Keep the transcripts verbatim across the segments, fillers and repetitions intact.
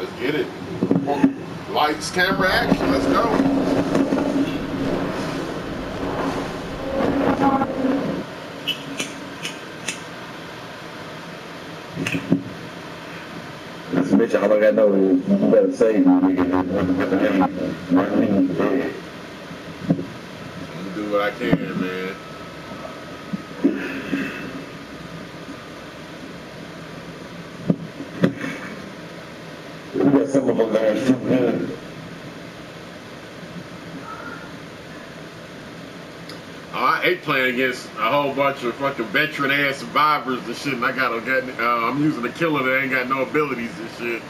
Let's get it. Lights, camera, action. Let's go. This bitch, all I got to know is you better save me, nigga. Running dead. I'm gonna do what I can, man. Some of them are too good. I hate playing against a whole bunch of fucking veteran ass survivors and shit, and I got a, uh, I'm using a killer that ain't got no abilities and shit.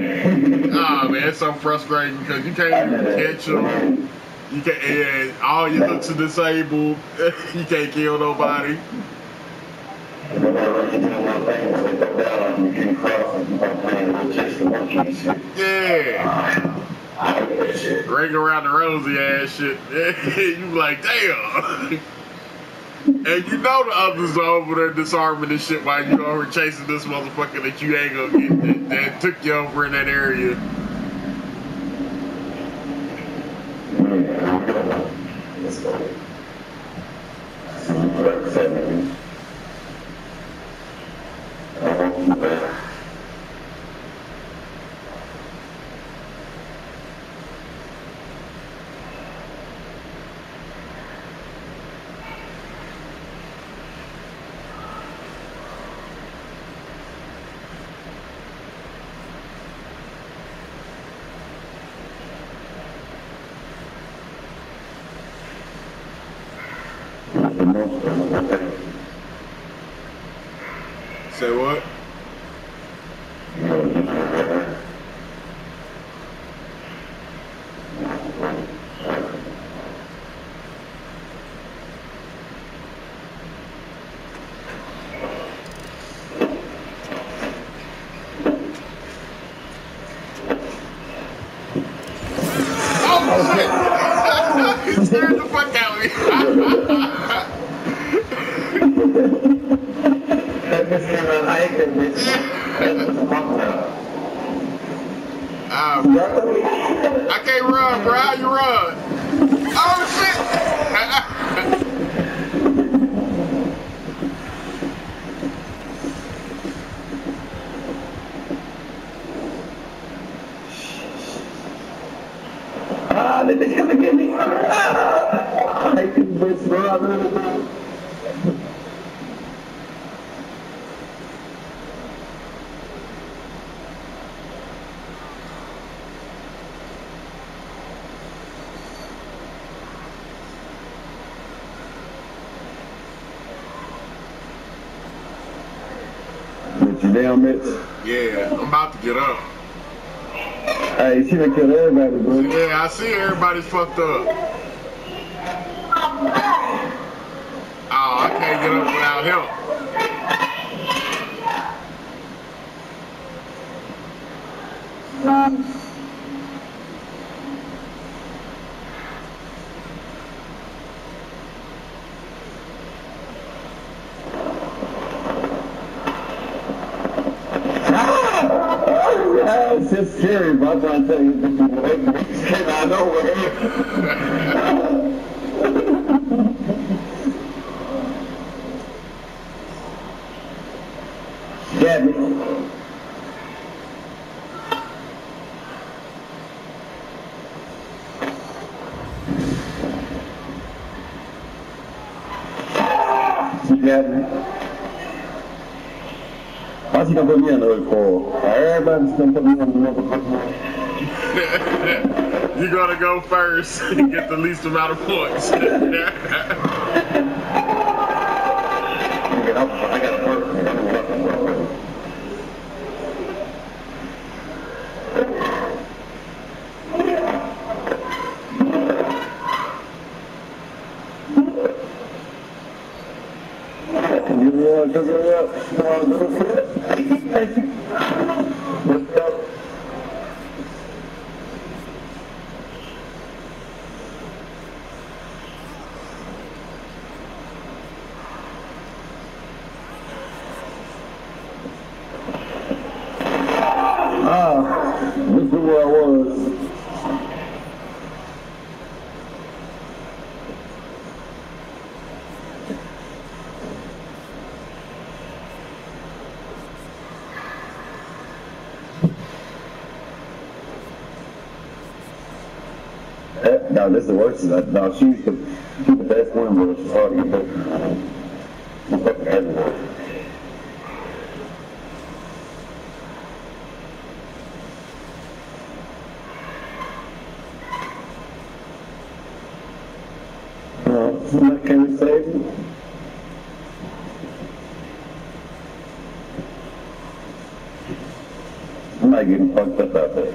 And, ah man, it's so frustrating because you can't even catch them. You can't. And all your looks are disabled. You can't kill nobody. Yeah. Ring around the rosy ass shit. You like, damn. And you know the others are over there disarming this shit while you over chasing this motherfucker that you ain't gonna get, that, that took you over in that area. Say what? Oh shit! He scared the fuck out of me! um, I can't run, bro. How you run? Oh shit! Ah, they didn't come get me. I hate this bitch, bro. I really do. Damn it. Yeah, I'm about to get up. Hey, she done killed everybody, bro. Yeah, I see everybody's fucked up. Oh, I can't get up without help. Um. It's just scary, but I'm trying to tell you, this came out of nowhere. Damn it. Damn it. Why's he gonna put me on the hook for? Everybody's gonna put me on the hook for. You're gonna go first and get the least amount of points. I gotta work. Can you uh, give it up? No, a little bit. half. This is where I was. That, now this is the worst. Now she used to do the best one, but it's hard to get back to everyone. What can we save you? I'm not getting fucked up out there.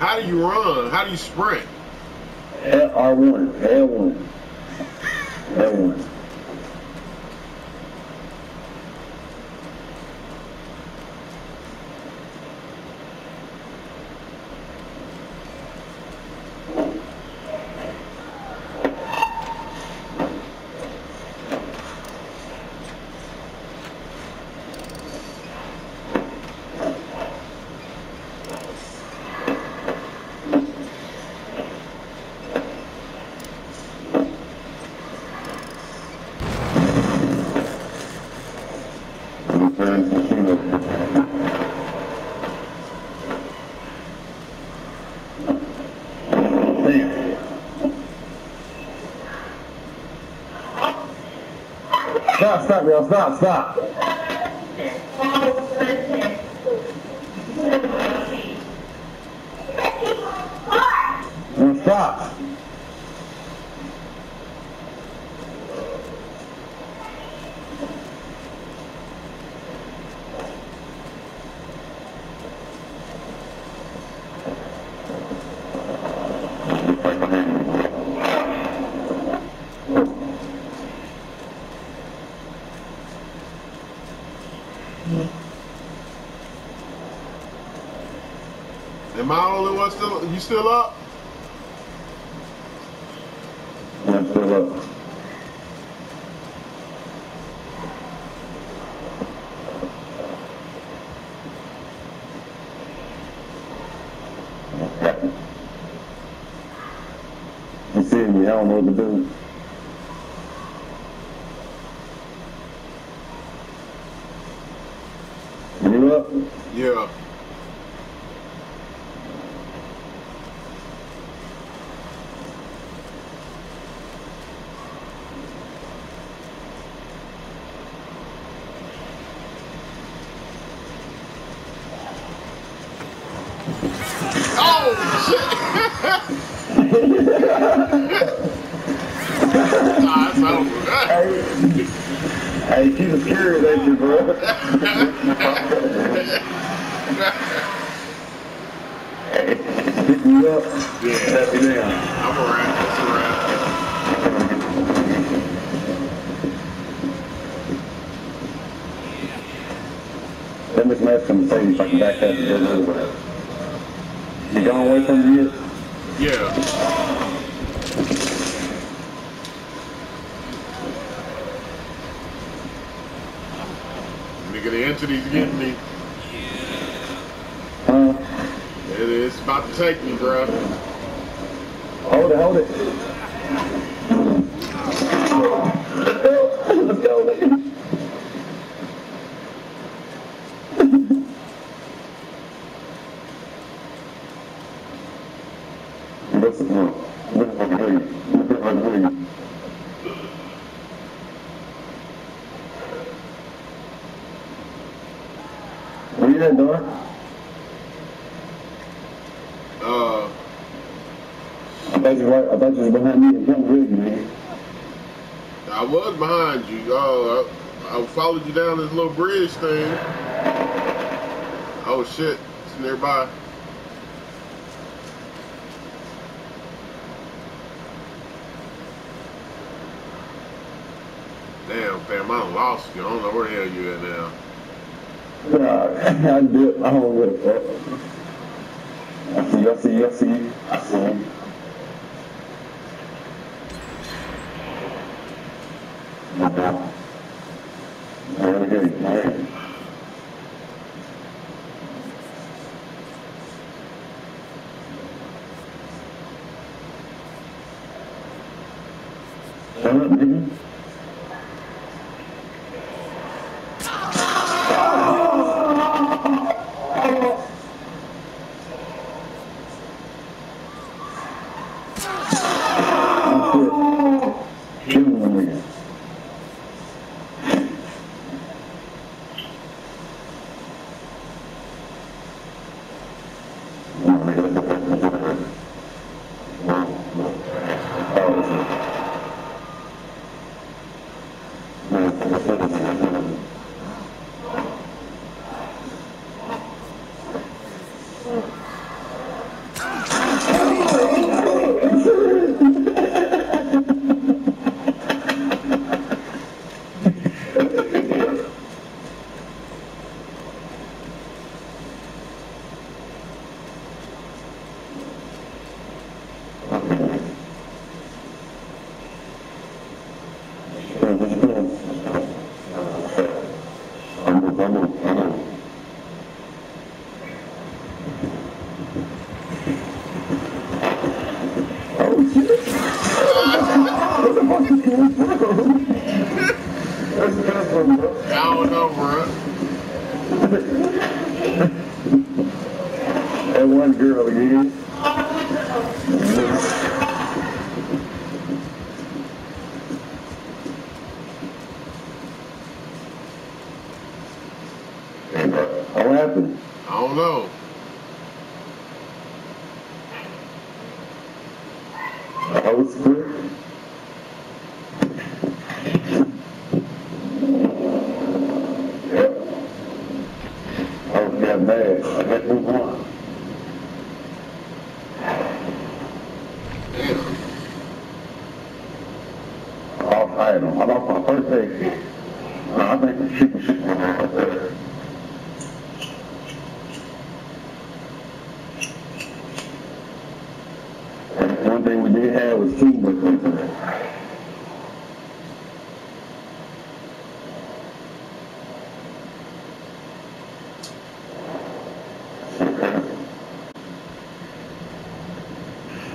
How do you run? How do you sprint? L R one, L one, L one. Stop, stop, y'all, stop, stop. Now stop. Am I the only one still? You still up? I'm still up. You see me? I don't know what to do. You up? Yeah. Oh shit! Nah, that's over. Hey, she's a period, ain't you, bro? Hey, pick me up. Yeah. Set me down. I'm around. That's around. Let me smash some things if I can back that to get over. You gone away from you? Yeah. Nigga, the entity's getting me. Huh? It is about to take me, bro. Hold it, hold it. Let's go. Let's go, nigga. That's it. Look at my leg. Look at my leg. What are you at, Dora? Uh. I thought you were, I thought you was behind me and jumped with you, man. I was behind you. Oh, I, I followed you down this little bridge thing. Oh, shit. It's nearby. Damn, fam, I lost you. I don't know where the hell you at now. Nah, I do. I don't know where the fuck. I see you, I see you, I see you. I see you. I see you.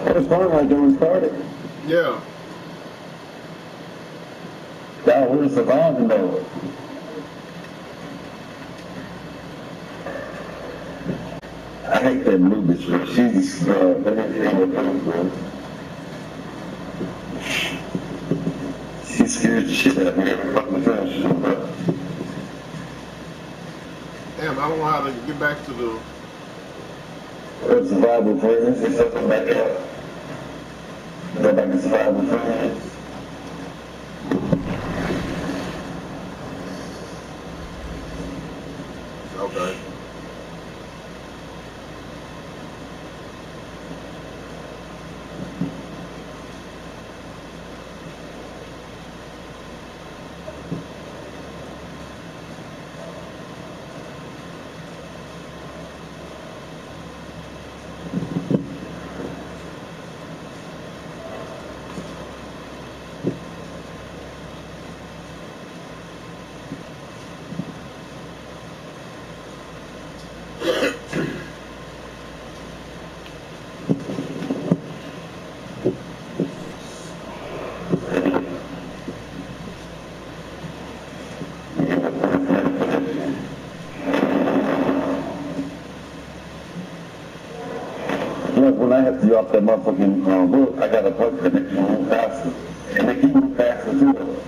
That's part of my doing started. Yeah. God, we're surviving though. I hate that movie. She's uh, she scares the shit out of me every fucking time she's on the Damn, I don't know how to get back to the. That's survival friends. It's something back up. Go back to survival friends. Okay. When I have to do off that motherfucking uh, book, I got a plug connection on faster. And they keep moving faster too.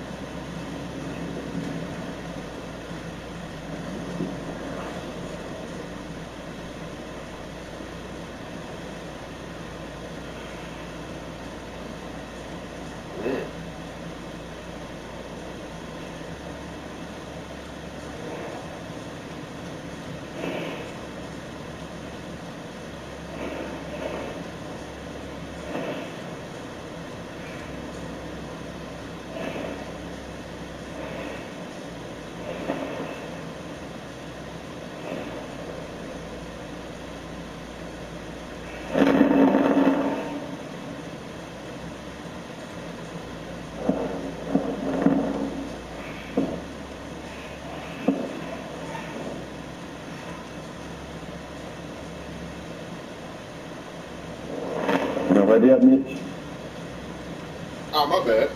right there, Mitch. Oh, my bad.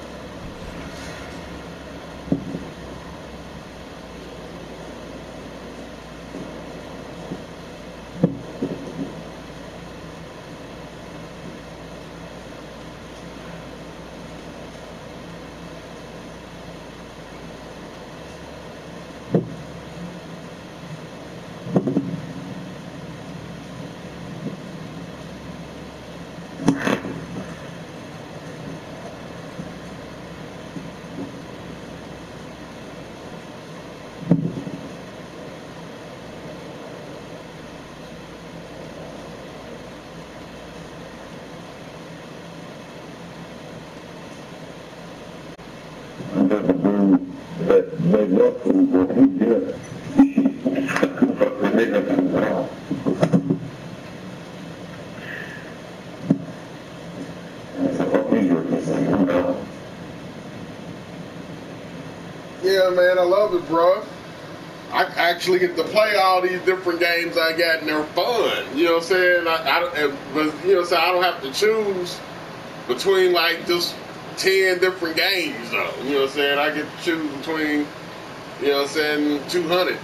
Yeah, man, I love it, bro. I actually get to play all these different games I got, and they're fun. You know what I'm saying? I, I, but you know, so I don't have to choose between like just ten different games, though. You know what I'm saying? I get to choose between, you know what I'm saying, two hundred.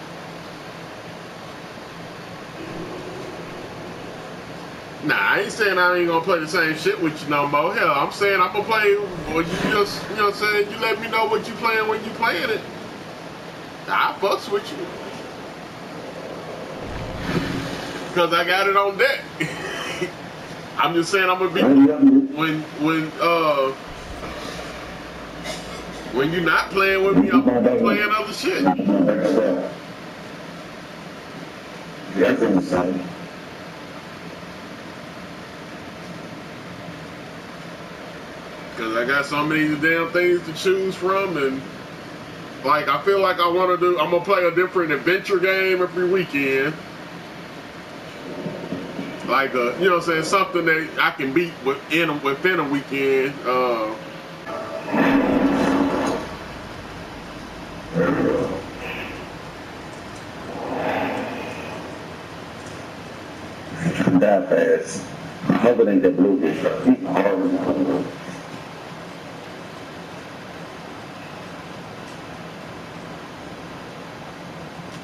Nah, I ain't saying I ain't gonna play the same shit with you no more. Hell, I'm saying I'm gonna play what you just, you know what I'm saying, you let me know what you playing when you playing it. I fucks with you. Cause I got it on deck. I'm just saying I'm gonna be, when, when, uh, when you're not playing with me, I'm gonna be playing other shit. That's insane. Because I got so many damn things to choose from, and like I feel like I want to do, I'm going to play a different adventure game every weekend. Like, a, you know what I'm saying, something that I can beat within, within a weekend. Uh, that fast. Never in the blue is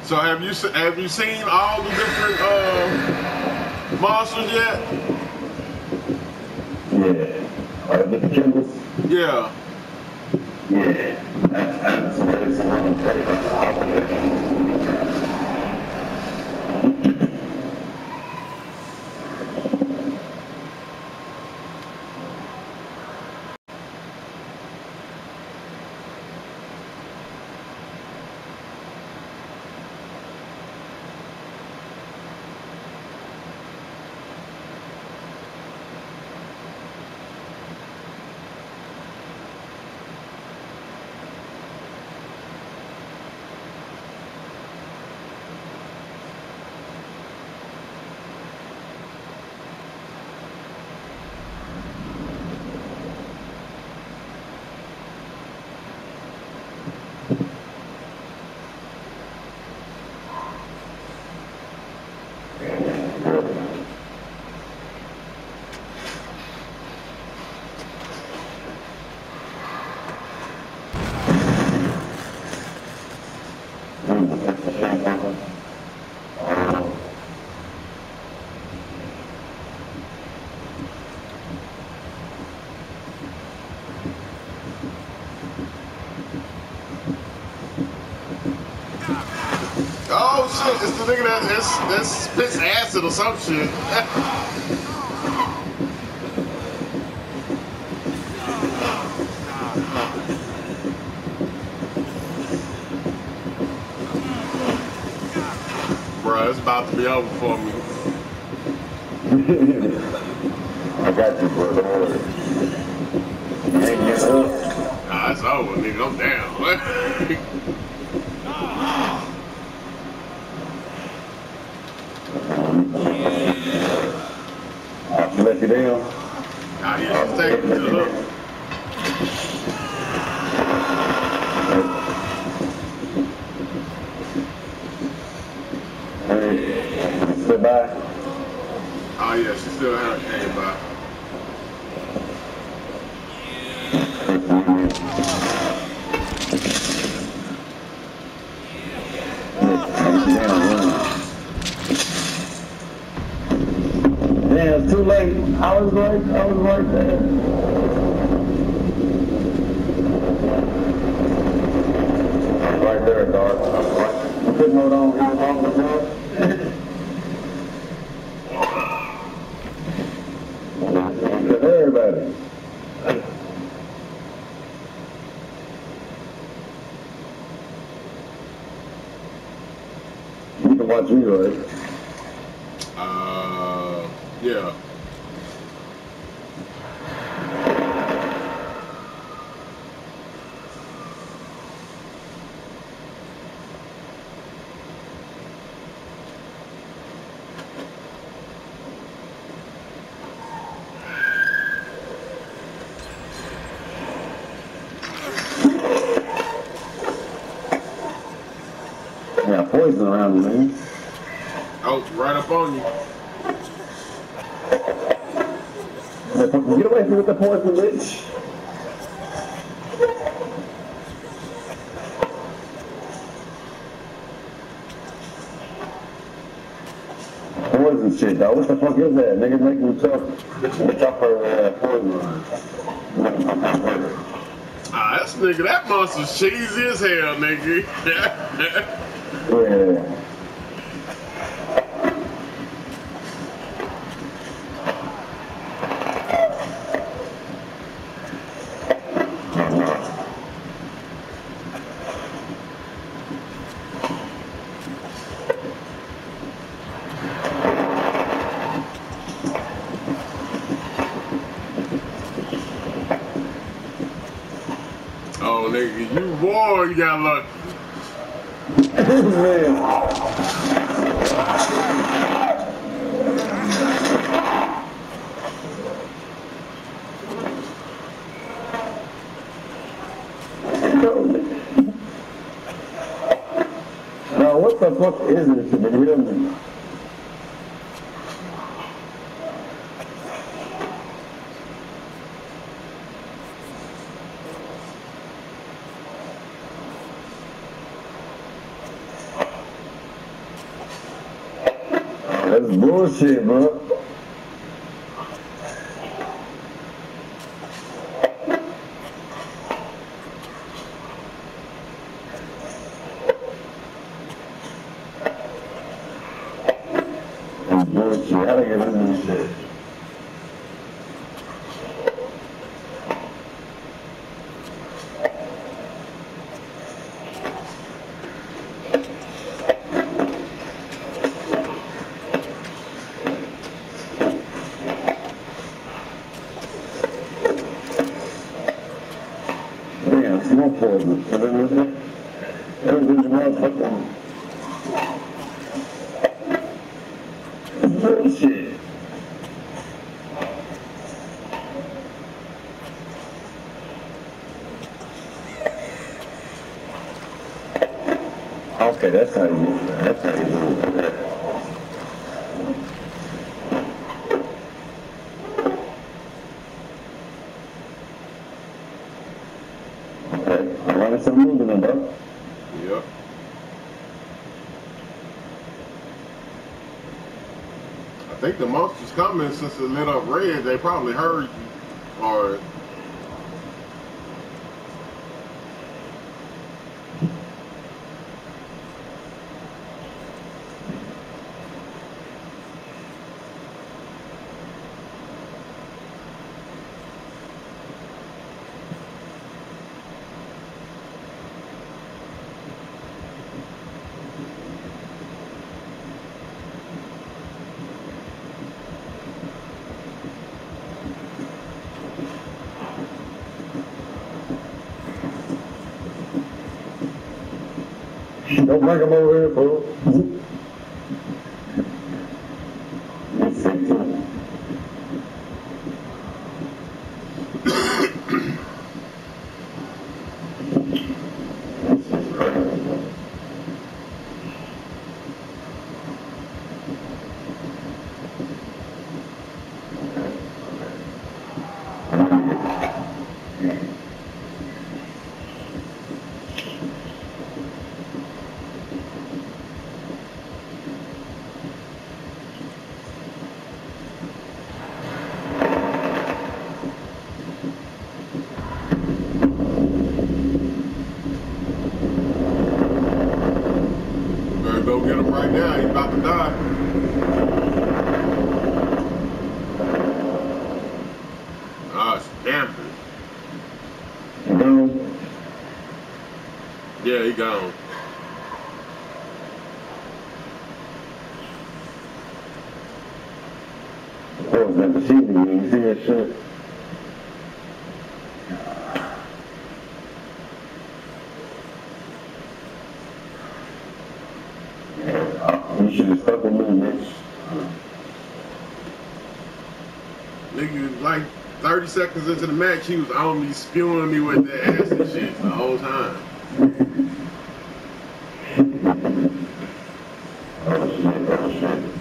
So have you have you seen all the different uh, monsters yet? Yeah. Are the Kindles? Yeah. Yeah. That's that's one It's the nigga that it's, that spits acid or some shit. Bruh, it's about to be over for me. I got you, bro. Don't worry. Nah, it's over, nigga. I'm down. Let you down. Nah, yeah, I'll take it. Hey, goodbye. Oh yeah, she still had her game by. Yeah, it's too late. I was right, I was right there. Right there, Doc. I couldn't hold on. I was on the board. Hey, everybody. You can watch me, right? Uh, yeah. Yeah, poison around you, man. Oh, right up on you. Get away from me with the poison, bitch. Poison shit, dog. What the fuck is that? Nigga making himself chopper uh, poison. Ah, that's nigga, that monster's cheesy as hell, nigga. Yeah. Oh, nigga, you boy, you got luck. Man. Now, what the fuck is this? You hear me? That's bullshit, bro. That's bullshit. I gotta get rid of this shit. Poison. Everything's motherfucking bullshit. Okay, that's how you do it. That's how you do it. It's a movement, bro. Yeah. I think the monster's coming since it lit up red. They probably heard you. Or... Don't bring them over here, fool. gonna go get him right now. He's about to die. Ah, it's damper. Gone. Yeah, he gone. That was never seen again. You see that shit? You should have stuck with me, bitch. Nigga, like thirty seconds into the match, he was on me, spewing me with that ass and shit the whole time. Oh shit, oh shit.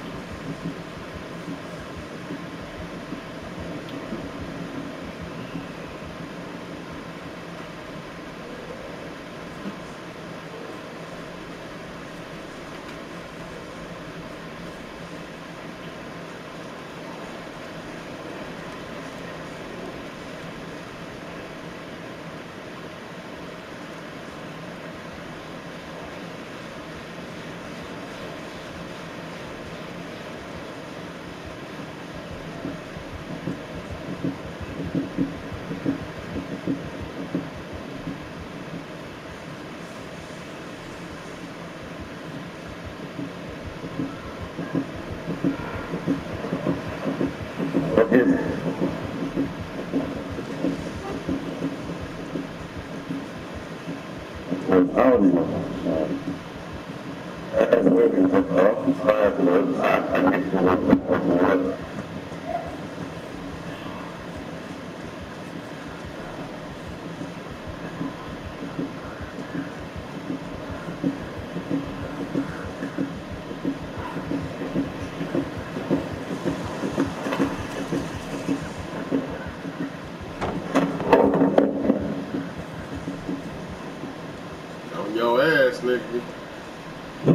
Nigga.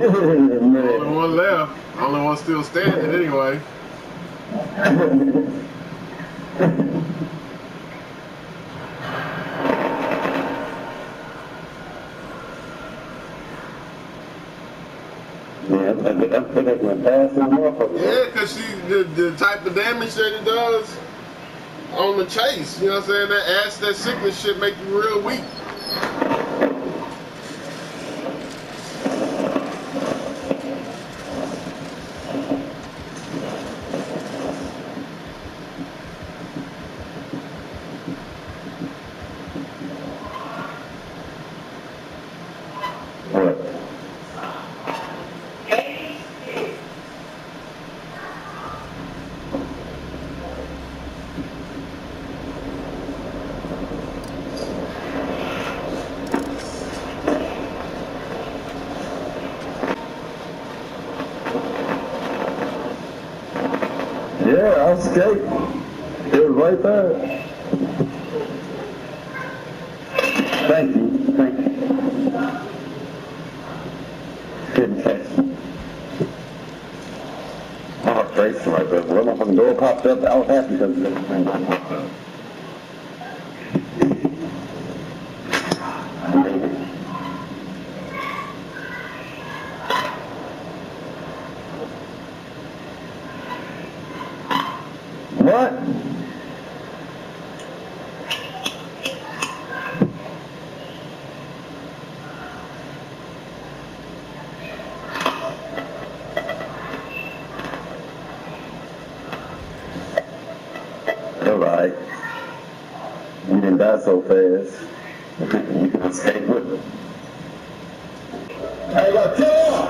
Only one left. Only one still standing anyway. Yeah, I think I went past that motherfucker. Yeah, because she the, the type of damage that it does on the chase, you know what I'm saying? That ass, that sickness shit make you real weak. Escape. It was right there. Thank you. Thank you. Good catch. Oh, Tracy right there. Well, my fucking door popped up. I was happy because this thing popped up. So fast, you can escape with it. Hey, look, kill him!